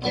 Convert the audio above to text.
So